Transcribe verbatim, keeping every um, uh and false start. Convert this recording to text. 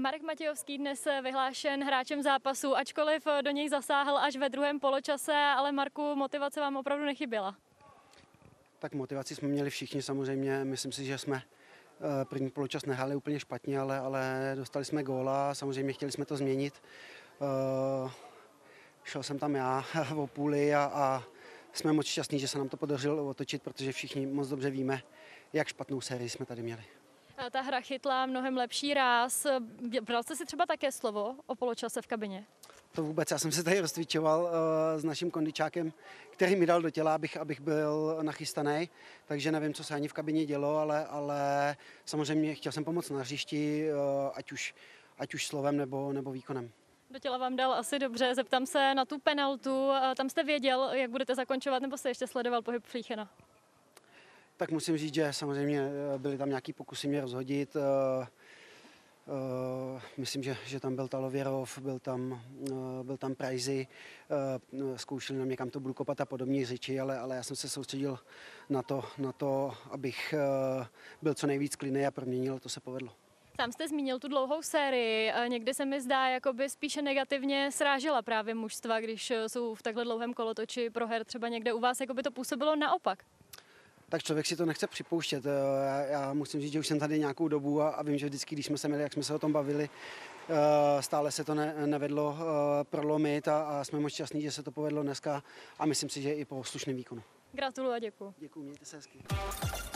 Marek Matějovský dnes vyhlášen hráčem zápasu, ačkoliv do něj zasáhl až ve druhém poločase, ale Marku, motivace vám opravdu nechyběla. Tak motivaci jsme měli všichni samozřejmě, myslím si, že jsme první poločas nehráli úplně špatně, ale, ale dostali jsme góla, samozřejmě chtěli jsme to změnit. Uh, šel jsem tam já o půli a, a jsme moc šťastní, že se nám to podařilo otočit, protože všichni moc dobře víme, jak špatnou sérii jsme tady měli. A ta hra chytla mnohem lepší ráz. Bral jste si třeba také slovo o poločase v kabině? To vůbec, já jsem se tady rozcvičoval uh, s naším kondičákem, který mi dal do těla, abych, abych byl nachystaný, takže nevím, co se ani v kabině dělo, ale, ale samozřejmě chtěl jsem pomoct na hřišti, uh, ať, už, ať už slovem nebo, nebo výkonem. Do těla vám dal asi dobře, zeptám se na tu penaltu, uh, tam jste věděl, jak budete zakončovat, nebo jste ještě sledoval pohyb Flíchena? Tak musím říct, že samozřejmě byly tam nějaké pokusy mě rozhodit. Uh, Uh, myslím, že, že tam byl Talověrov, byl tam, uh, byl tam Prajzy, uh, zkoušeli na mě, kam to budu kopat a podobně řeči, ale, ale já jsem se soustředil na to, na to abych uh, byl co nejvíc klidný a proměnil, to se povedlo. Sám jste zmínil tu dlouhou sérii, někdy se mi zdá, jakoby spíše negativně srážela právě mužstva, když jsou v takhle dlouhém kolotoči proher třeba někde u vás, jakoby to působilo naopak. Tak člověk si to nechce připouštět. Já musím říct, že už jsem tady nějakou dobu a vím, že vždycky, když jsme se měli, jak jsme se o tom bavili, stále se to ne, nevedlo prolomit a, a jsme moc šťastní, že se to povedlo dneska a myslím si, že i po slušném výkonu. Gratuluju a děkuju. Děkuju, mějte se hezky.